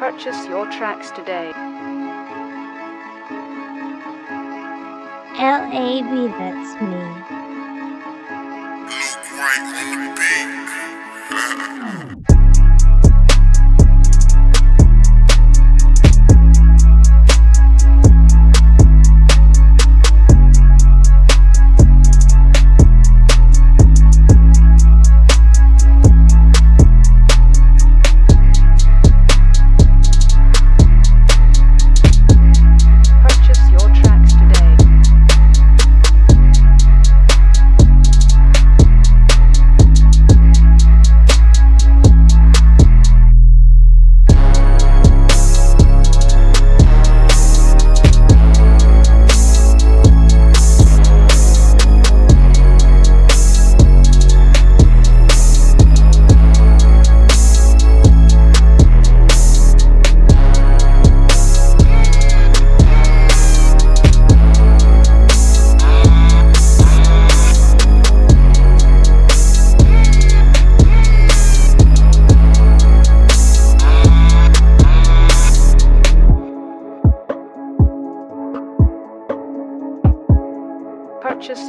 Purchase your tracks today. L.A.B. That's me. Purchase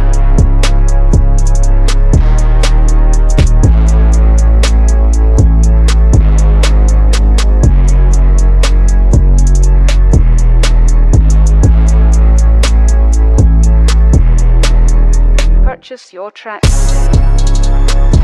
Purchase your tracks today. Purchase your tracks.